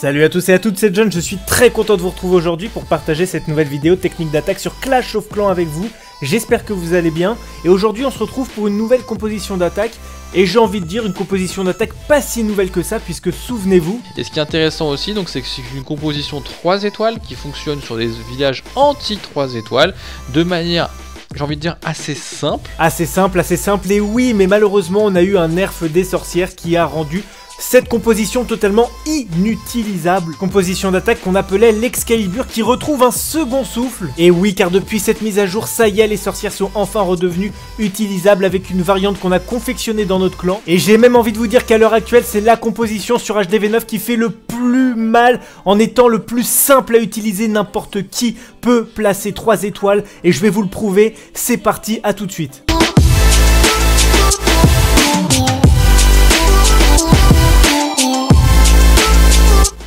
Salut à tous et à toutes, c'est John, je suis très content de vous retrouver aujourd'hui pour partager cette nouvelle vidéo technique d'attaque sur Clash of Clans avec vous. J'espère que vous allez bien, et aujourd'hui on se retrouve pour une nouvelle composition d'attaque, et j'ai envie de dire une composition d'attaque pas si nouvelle que ça, puisque souvenez-vous. Et ce qui est intéressant aussi, donc, c'est que c'est une composition 3 étoiles qui fonctionne sur des villages anti 3 étoiles, de manière... j'ai envie de dire assez simple. Assez simple, assez simple, et oui, mais malheureusement on a eu un nerf des sorcières qui a rendu cette composition totalement inutilisable. Composition d'attaque qu'on appelait l'Excalibur qui retrouve un second souffle. Et oui, car depuis cette mise à jour, ça y est, les sorcières sont enfin redevenues utilisables avec une variante qu'on a confectionnée dans notre clan. Et j'ai même envie de vous dire qu'à l'heure actuelle, c'est la composition sur HDV9 qui fait le plus mal en étant le plus simple à utiliser. N'importe qui peut placer 3 étoiles et je vais vous le prouver. C'est parti, à tout de suite.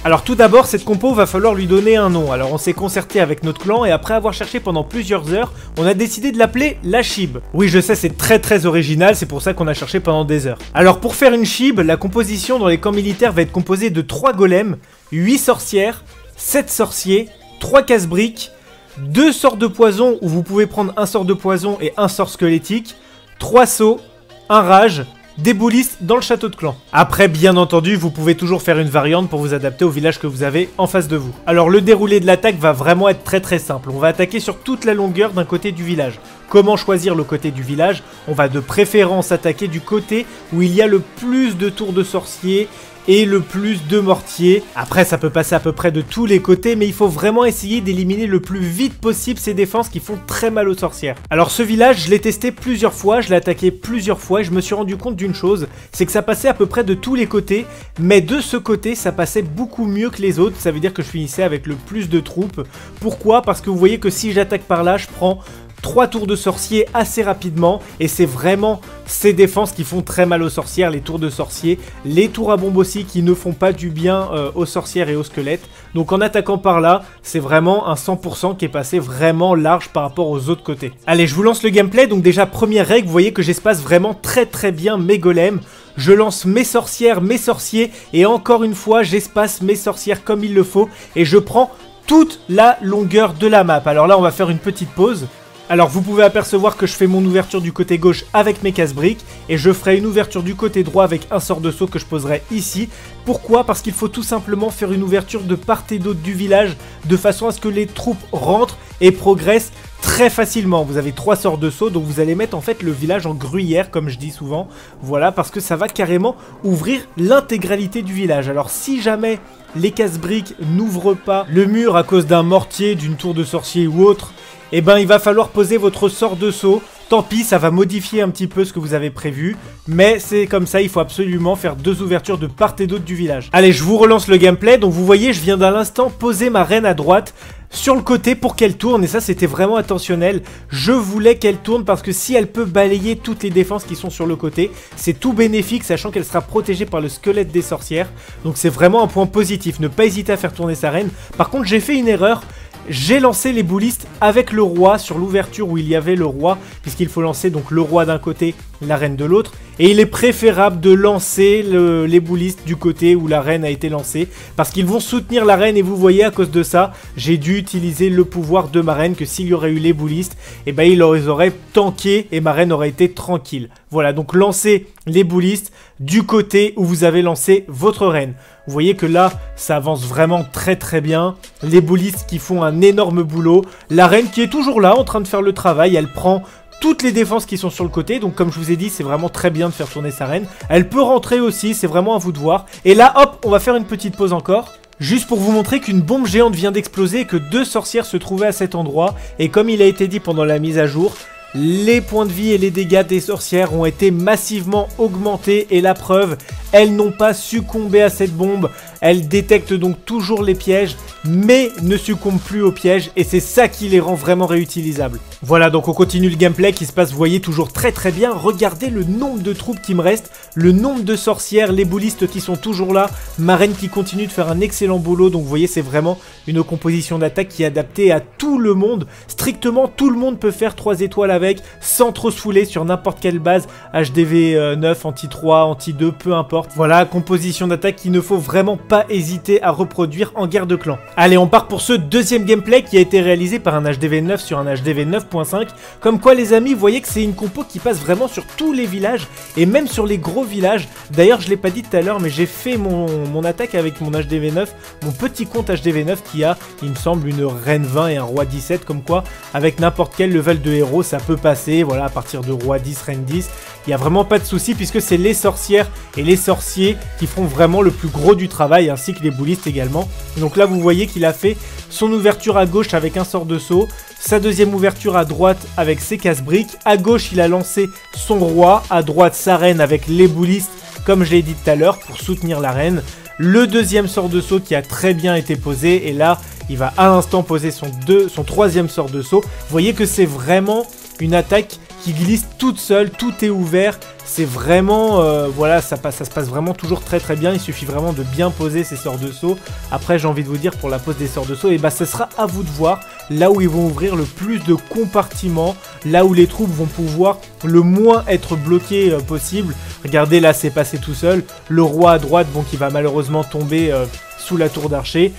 Alors tout d'abord, cette compo va falloir lui donner un nom. Alors on s'est concerté avec notre clan et après avoir cherché pendant plusieurs heures, on a décidé de l'appeler la Chibe. Oui, je sais, c'est très très original, c'est pour ça qu'on a cherché pendant des heures. Alors pour faire une Chibe, la composition dans les camps militaires va être composée de 3 golems, 8 sorcières, 7 sorciers, 3 casse-briques, 2 sorts de poison où vous pouvez prendre un sort de poison et un sort squelettique, 3 sauts, un rage, des boulistes dans le château de clan. Après, bien entendu, vous pouvez toujours faire une variante pour vous adapter au village que vous avez en face de vous. Alors le déroulé de l'attaque va vraiment être très très simple. On va attaquer sur toute la longueur d'un côté du village. Comment choisir le côté du village? On va de préférence attaquer du côté où il y a le plus de tours de sorciers et le plus de mortiers. Après, ça peut passer à peu près de tous les côtés, mais il faut vraiment essayer d'éliminer le plus vite possible ces défenses qui font très mal aux sorcières. Alors ce village, je l'ai testé plusieurs fois, je l'ai attaqué plusieurs fois et je me suis rendu compte d'une chose, c'est que ça passait à peu près de tous les côtés, mais de ce côté, ça passait beaucoup mieux que les autres. Ça veut dire que je finissais avec le plus de troupes. Pourquoi? Parce que vous voyez que si j'attaque par là, je prends 3 tours de sorcier assez rapidement et c'est vraiment ces défenses qui font très mal aux sorcières, les tours de sorcier, les tours à bombe aussi qui ne font pas du bien aux sorcières et aux squelettes. Donc en attaquant par là, c'est vraiment un 100% qui est passé vraiment large par rapport aux autres côtés. Allez, je vous lance le gameplay. Donc déjà, première règle, vous voyez que j'espace vraiment très très bien mes golems. Je lance mes sorcières, mes sorciers et encore une fois, j'espace mes sorcières comme il le faut et je prends toute la longueur de la map. Alors là, on va faire une petite pause. Alors vous pouvez apercevoir que je fais mon ouverture du côté gauche avec mes casse-briques et je ferai une ouverture du côté droit avec un sort de saut que je poserai ici. Pourquoi? Parce qu'il faut tout simplement faire une ouverture de part et d'autre du village de façon à ce que les troupes rentrent et progressent très facilement. Vous avez 3 sorts de saut, donc vous allez mettre en fait le village en gruyère comme je dis souvent. Voilà, parce que ça va carrément ouvrir l'intégralité du village. Alors si jamais les casse-briques n'ouvrent pas le mur à cause d'un mortier, d'une tour de sorcier ou autre, eh ben, il va falloir poser votre sort de saut. Tant pis, ça va modifier un petit peu ce que vous avez prévu. Mais c'est comme ça, il faut absolument faire 2 ouvertures de part et d'autre du village. Allez, je vous relance le gameplay. Donc vous voyez, je viens d'un instant poser ma reine à droite sur le côté pour qu'elle tourne. Et ça, c'était vraiment intentionnel. Je voulais qu'elle tourne parce que si elle peut balayer toutes les défenses qui sont sur le côté, c'est tout bénéfique, sachant qu'elle sera protégée par le squelette des sorcières. Donc c'est vraiment un point positif. Ne pas hésiter à faire tourner sa reine. Par contre, j'ai fait une erreur. J'ai lancé les boulistes avec le roi sur l'ouverture où il y avait le roi, puisqu'il faut lancer donc le roi d'un côté, la reine de l'autre. Et il est préférable de lancer les boulistes du côté où la reine a été lancée, parce qu'ils vont soutenir la reine. Et vous voyez, à cause de ça, j'ai dû utiliser le pouvoir de ma reine, que s'il y aurait eu les boulistes, eh ben, ils auraient tanké et ma reine aurait été tranquille. Voilà, donc lancez les boulistes du côté où vous avez lancé votre reine. Vous voyez que là, ça avance vraiment très très bien. Les boulistes qui font un énorme boulot. La reine qui est toujours là en train de faire le travail. Elle prend toutes les défenses qui sont sur le côté. Donc comme je vous ai dit, c'est vraiment très bien de faire tourner sa reine. Elle peut rentrer aussi, c'est vraiment à vous de voir. Et là, hop, on va faire une petite pause encore. Juste pour vous montrer qu'une bombe géante vient d'exploser et que 2 sorcières se trouvaient à cet endroit. Et comme il a été dit pendant la mise à jour, les points de vie et les dégâts des sorcières ont été massivement augmentés et la preuve, elles n'ont pas succombé à cette bombe. Elles détectent donc toujours les pièges mais ne succombent plus aux pièges et c'est ça qui les rend vraiment réutilisables. Voilà, donc on continue le gameplay qui se passe, vous voyez, toujours très très bien. Regardez le nombre de troupes qui me restent, le nombre de sorcières, les boulistes qui sont toujours là, ma reine qui continue de faire un excellent boulot. Donc vous voyez, c'est vraiment une composition d'attaque qui est adaptée à tout le monde. Strictement tout le monde peut faire 3 étoiles avec, sans trop se fouler sur n'importe quelle base HDV 9, anti 3, anti 2, peu importe. forte. Voilà, composition d'attaque qu'il ne faut vraiment pas hésiter à reproduire en guerre de clan. Allez, on part pour ce deuxième gameplay qui a été réalisé par un HDV9 sur un HDV 9.5. Comme quoi les amis, vous voyez que c'est une compo qui passe vraiment sur tous les villages et même sur les gros villages. D'ailleurs, je l'ai pas dit tout à l'heure, mais j'ai fait mon attaque avec mon HDV9, mon petit compte HDV9 qui a, il me semble, une reine 20 et un roi 17, comme quoi avec n'importe quel level de héros ça peut passer. Voilà, à partir de roi 10, reine 10, il n'y a vraiment pas de souci puisque c'est les sorcières et les sorciers qui font vraiment le plus gros du travail, ainsi que les boulistes également. Donc là vous voyez qu'il a fait son ouverture à gauche avec un sort de saut, sa deuxième ouverture à droite avec ses casse-briques, à gauche il a lancé son roi, à droite sa reine avec les boulistes comme je l'ai dit tout à l'heure pour soutenir la reine. Le deuxième sort de saut qui a très bien été posé, et là il va à l'instant poser son troisième sort de saut. Vous voyez que c'est vraiment une attaque qui glisse toute seule, tout est ouvert. C'est vraiment, voilà, ça se passe vraiment toujours très très bien. Il suffit vraiment de bien poser ses sorts de saut. Après, j'ai envie de vous dire, pour la pose des sorts de saut, et bah ce sera à vous de voir là où ils vont ouvrir le plus de compartiments, là où les troupes vont pouvoir le moins être bloquées possible. Regardez, là c'est passé tout seul. Le roi à droite, bon, qui va malheureusement tomber sous la tour d'archer,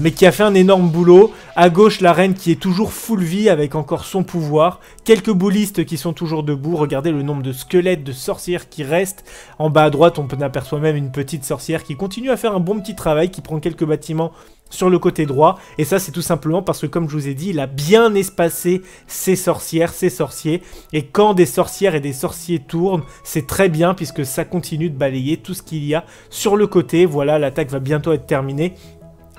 mais qui a fait un énorme boulot. À gauche, la reine qui est toujours full vie avec encore son pouvoir. Quelques boulistes qui sont toujours debout. Regardez le nombre de squelettes, de sorcières qui restent. En bas à droite, on aperçoit même une petite sorcière qui continue à faire un bon petit travail, qui prend quelques bâtiments sur le côté droit, et ça c'est tout simplement parce que, comme je vous ai dit, il a bien espacé ses sorcières, ses sorciers, et quand des sorcières et des sorciers tournent, c'est très bien puisque ça continue de balayer tout ce qu'il y a sur le côté. Voilà, l'attaque va bientôt être terminée.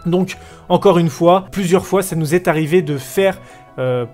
Donc encore une fois, plusieurs fois ça nous est arrivé de faire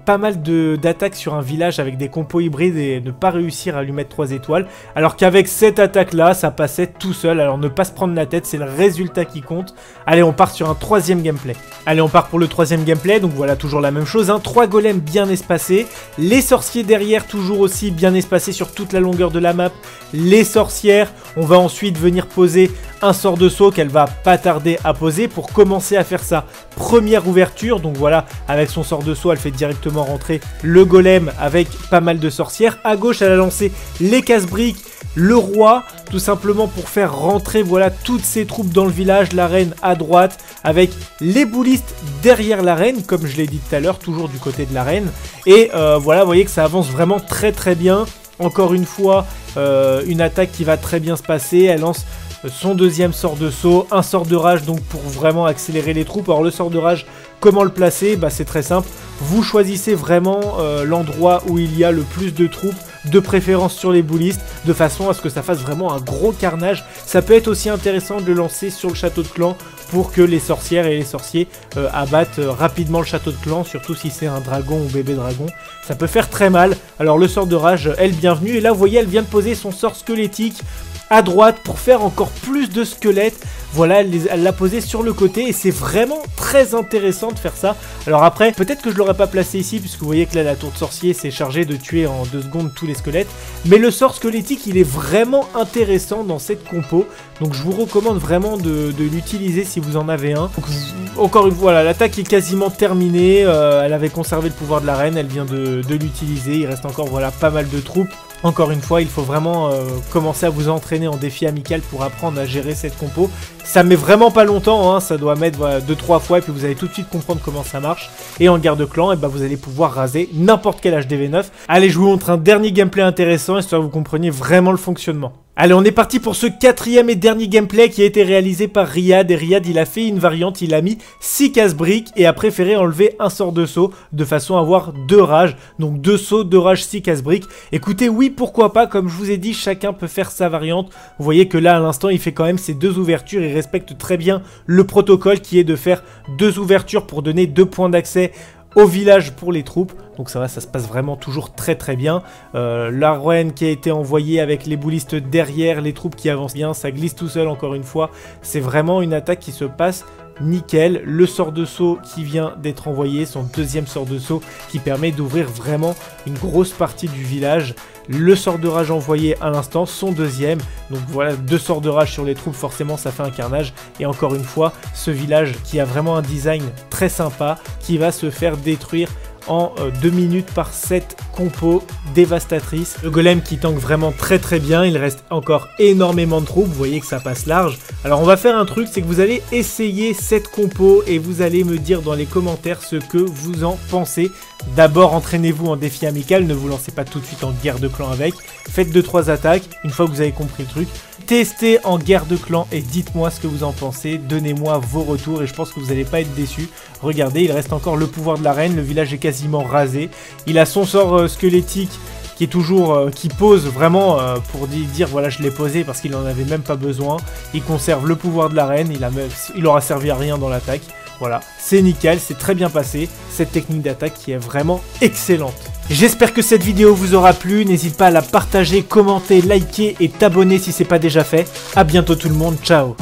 pas mal d'attaques sur un village avec des compos hybrides et ne pas réussir à lui mettre 3 étoiles, alors qu'avec cette attaque là ça passait tout seul. Alors ne pas se prendre la tête, c'est le résultat qui compte. Allez, on part sur un troisième gameplay. Allez, on part pour le troisième gameplay. Donc voilà, toujours la même chose, hein. 3 golems bien espacés, les sorciers derrière toujours aussi bien espacés sur toute la longueur de la map, les sorcières. On va ensuite venir poser un sort de saut qu'elle va pas tarder à poser pour commencer à faire sa première ouverture. Donc voilà, avec son sort de saut elle fait directement rentrer le golem avec pas mal de sorcières. À gauche elle a lancé les casse-briques, le roi, tout simplement pour faire rentrer, voilà, toutes ses troupes dans le village. La reine à droite avec les boulistes derrière la reine, comme je l'ai dit tout à l'heure, toujours du côté de la reine. Et voilà, vous voyez que ça avance vraiment très très bien. Encore une fois, une attaque qui va très bien se passer. Elle lance son deuxième sort de saut, un sort de rage, donc pour vraiment accélérer les troupes. Alors le sort de rage, comment le placer? Bah, c'est très simple, vous choisissez vraiment l'endroit où il y a le plus de troupes, de préférence sur les boulistes, de façon à ce que ça fasse vraiment un gros carnage. Ça peut être aussi intéressant de le lancer sur le château de clan pour que les sorcières et les sorciers abattent rapidement le château de clan, surtout si c'est un dragon ou bébé dragon, ça peut faire très mal. Alors le sort de rage est le bienvenu, et là vous voyez elle vient de poser son sort squelettique à droite pour faire encore plus de squelettes. Voilà, elle l'a posé sur le côté, et c'est vraiment très intéressant de faire ça. Alors après, peut-être que je l'aurais pas placé ici, puisque vous voyez que là la tour de sorcier s'est chargée de tuer en 2 secondes tous les squelettes, mais le sort squelettique il est vraiment intéressant dans cette compo, donc je vous recommande vraiment de l'utiliser si vous en avez un. Donc, encore une fois, voilà, l'attaque est quasiment terminée. Elle avait conservé le pouvoir de la reine, elle vient de l'utiliser. Il reste encore, voilà, pas mal de troupes. Encore une fois, il faut vraiment commencer à vous entraîner en défi amical pour apprendre à gérer cette compo. Ça met vraiment pas longtemps, hein, ça doit mettre 2-3 fois, et puis vous allez tout de suite comprendre comment ça marche. Et en guerre de clan, et ben, vous allez pouvoir raser n'importe quel HDV9. Allez, je vous montre un dernier gameplay intéressant, histoire que vous compreniez vraiment le fonctionnement. Allez, on est parti pour ce quatrième et dernier gameplay qui a été réalisé par Riyad. Et Riyad, il a fait une variante, il a mis 6 casse-briques et a préféré enlever un sort de saut de façon à avoir 2 rages. Donc 2 sauts, 2 rages, 6 casse-briques. Écoutez, oui, pourquoi pas, comme je vous ai dit, chacun peut faire sa variante. Vous voyez que là, à l'instant, il fait quand même ses 2 ouvertures. Il respecte très bien le protocole qui est de faire 2 ouvertures pour donner 2 points d'accès au village pour les troupes. Donc ça va, ça se passe vraiment toujours très très bien. La reine qui a été envoyée avec les boulistes derrière, les troupes qui avancent bien, ça glisse tout seul encore une fois. C'est vraiment une attaque qui se passe nickel. Le sort de saut qui vient d'être envoyé, son deuxième sort de saut qui permet d'ouvrir vraiment une grosse partie du village. Le sort de rage envoyé à l'instant, son deuxième. Donc voilà, 2 sorts de rage sur les troupes, forcément ça fait un carnage. Et encore une fois, ce village qui a vraiment un design très sympa, qui va se faire détruire en 2 minutes par cette compo dévastatrice. Le golem qui tank vraiment très très bien, il reste encore énormément de troupes, vous voyez que ça passe large. Alors on va faire un truc, c'est que vous allez essayer cette compo et vous allez me dire dans les commentaires ce que vous en pensez. D'abord entraînez-vous en défi amical, ne vous lancez pas tout de suite en guerre de clan avec, faites 2-3 attaques, une fois que vous avez compris le truc, testez en guerre de clan et dites-moi ce que vous en pensez, donnez-moi vos retours et je pense que vous n'allez pas être déçus. Regardez, il reste encore le pouvoir de la reine, le village est quasiment rasé, il a son sort squelettique qui est toujours, qui pose vraiment pour dire voilà je l'ai posé parce qu'il n'en avait même pas besoin, il conserve le pouvoir de la reine, il aura servi à rien dans l'attaque. Voilà, c'est nickel, c'est très bien passé, cette technique d'attaque qui est vraiment excellente. J'espère que cette vidéo vous aura plu, n'hésite pas à la partager, commenter, liker et t'abonner si c'est pas déjà fait. A bientôt tout le monde, ciao.